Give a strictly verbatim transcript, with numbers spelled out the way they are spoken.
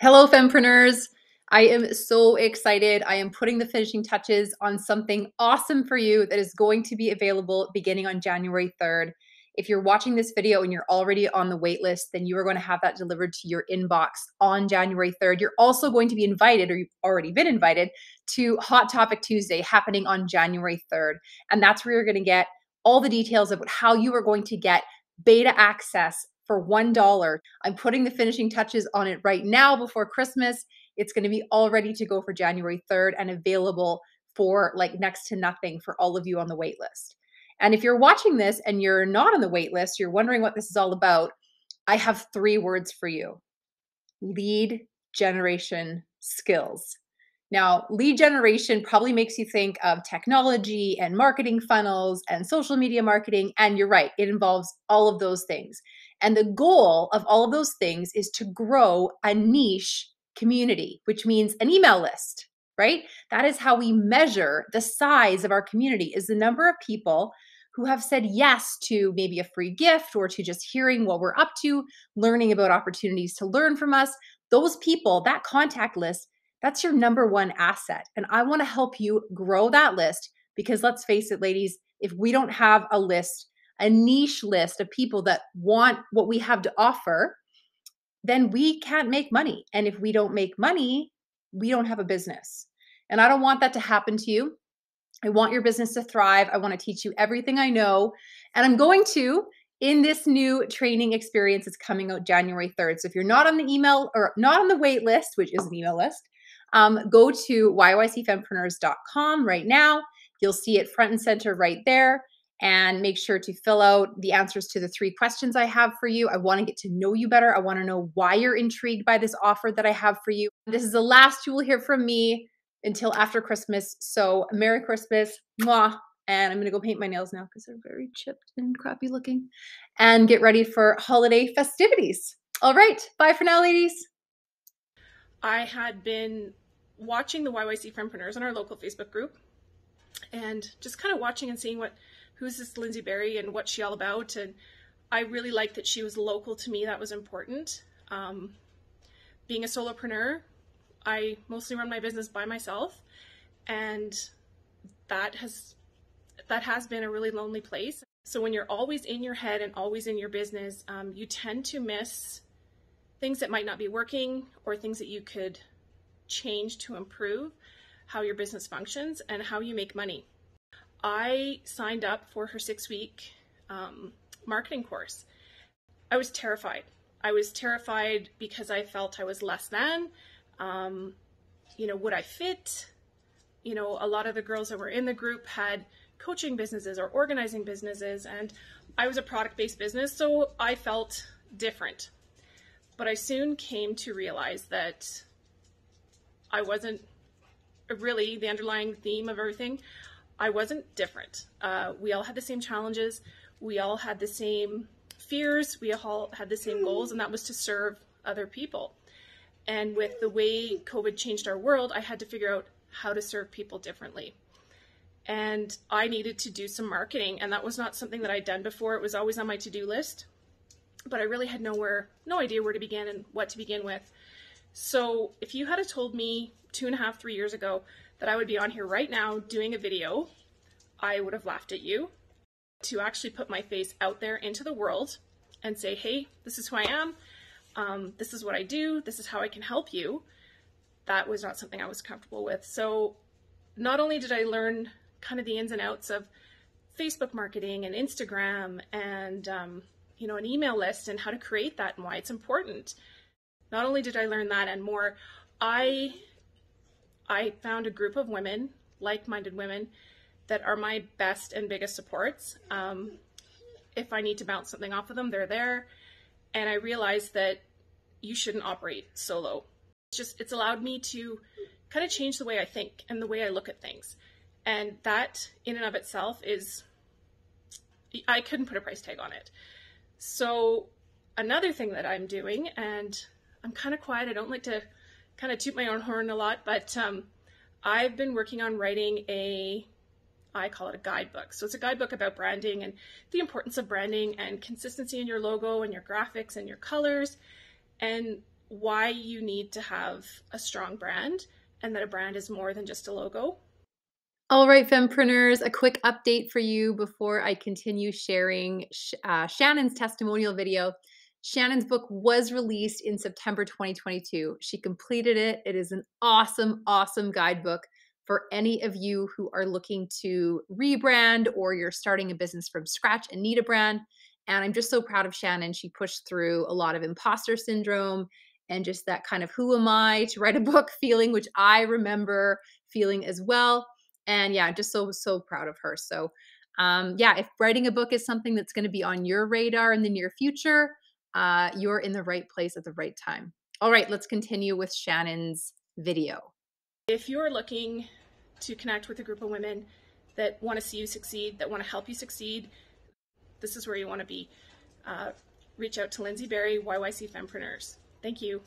Hello, Fempreneurs. I am so excited. I am putting the finishing touches on something awesome for you that is going to be available beginning on January third. If you're watching this video and you're already on the waitlist, then you are going to have that delivered to your inbox on January third. You're also going to be invited, or you've already been invited, to Hot Topic Tuesday happening on January third. And that's where you're going to get all the details about how you are going to get beta access for one dollar. I'm putting the finishing touches on it right now before Christmas. It's going to be all ready to go for January third and available for like next to nothing for all of you on the waitlist. And if you're watching this and you're not on the wait list, you're wondering what this is all about, I have three words for you: lead generation skills. Now, lead generation probably makes you think of technology and marketing funnels and social media marketing, and you're right, it involves all of those things. And the goal of all of those things is to grow a niche community, which means an email list, right? That is how we measure the size of our community, is the number of people who have said yes to maybe a free gift or to just hearing what we're up to, learning about opportunities to learn from us. Those people, that contact list, that's your number one asset. And I want to help you grow that list, because let's face it, ladies, if we don't have a list, a niche list of people that want what we have to offer, then we can't make money. And if we don't make money, we don't have a business. And I don't want that to happen to you. I want your business to thrive. I want to teach you everything I know. And I'm going to, in this new training experience that's coming out January third. So if you're not on the email or not on the wait list, which is an email list, um, go to Y Y C Fempreneurs dot com right now. You'll see it front and center right there. And make sure to fill out the answers to the three questions I have for you. I want to get to know you better. I want to know why you're intrigued by this offer that I have for you. This is the last you will hear from me until after Christmas. So Merry Christmas. Mwah. And I'm going to go paint my nails now because they're very chipped and crappy looking. And get ready for holiday festivities. All right. Bye for now, ladies. I had been watching the Y Y C Fempreneurs in our local Facebook group and just kind of watching and seeing what who's this Lyndsie Barrie and what's she all about? And I really liked that she was local to me. That was important. Um, being a solopreneur, I mostly run my business by myself, and that has, that has been a really lonely place. So when you're always in your head and always in your business, um, you tend to miss things that might not be working or things that you could change to improve how your business functions and how you make money. I signed up for her six-week um, marketing course. I was terrified. I was terrified because I felt I was less than. Um, you know, would I fit? You know, a lot of the girls that were in the group had coaching businesses or organizing businesses, and I was a product-based business, so I felt different. But I soon came to realize that I wasn't really the underlying theme of everything. I wasn't different. Uh, we all had the same challenges. We all had the same fears. We all had the same goals, and that was to serve other people. And with the way COVID changed our world, I had to figure out how to serve people differently. And I needed to do some marketing, and that was not something that I'd done before. It was always on my to-do list, but I really had nowhere, no idea where to begin and what to begin with. So if you had told me two and a half, three years ago that I would be on here right now doing a video, I would have laughed at you. To actually put my face out there into the world and say, hey, this is who I am, um, this is what I do, this is how I can help you, that was not something I was comfortable with. So not only did I learn kind of the ins and outs of Facebook marketing and Instagram and um, you know, an email list and how to create that and why it's important, not only did I learn that and more, I I found a group of women, like-minded women, that are my best and biggest supports. Um, if I need to bounce something off of them, they're there. And I realized that you shouldn't operate solo. It's just, it's allowed me to kind of change the way I think and the way I look at things. And that in and of itself is, I couldn't put a price tag on it. So another thing that I'm doing, and I'm kind of quiet, I don't like to kind of toot my own horn a lot, but um, I've been working on writing a, I call it a guidebook. So it's a guidebook about branding and the importance of branding and consistency in your logo and your graphics and your colors. And why you need to have a strong brand and that a brand is more than just a logo. All right, Fempreneurs, a quick update for you before I continue sharing uh, Shannon's testimonial video. Shannon's book was released in September twenty twenty-two. She completed it. It is an awesome, awesome guidebook for any of you who are looking to rebrand or you're starting a business from scratch and need a brand. And I'm just so proud of Shannon. She pushed through a lot of imposter syndrome and just that kind of who am I to write a book feeling, which I remember feeling as well. And yeah, just so, so proud of her. So um, yeah, if writing a book is something that's going to be on your radar in the near future, uh, you're in the right place at the right time. All right, let's continue with Shannon's video. If you're looking to connect with a group of women that want to see you succeed, that want to help you succeed, this is where you want to be. Uh, reach out to Lyndsie Barrie, Y Y C Fempreneurs. Thank you.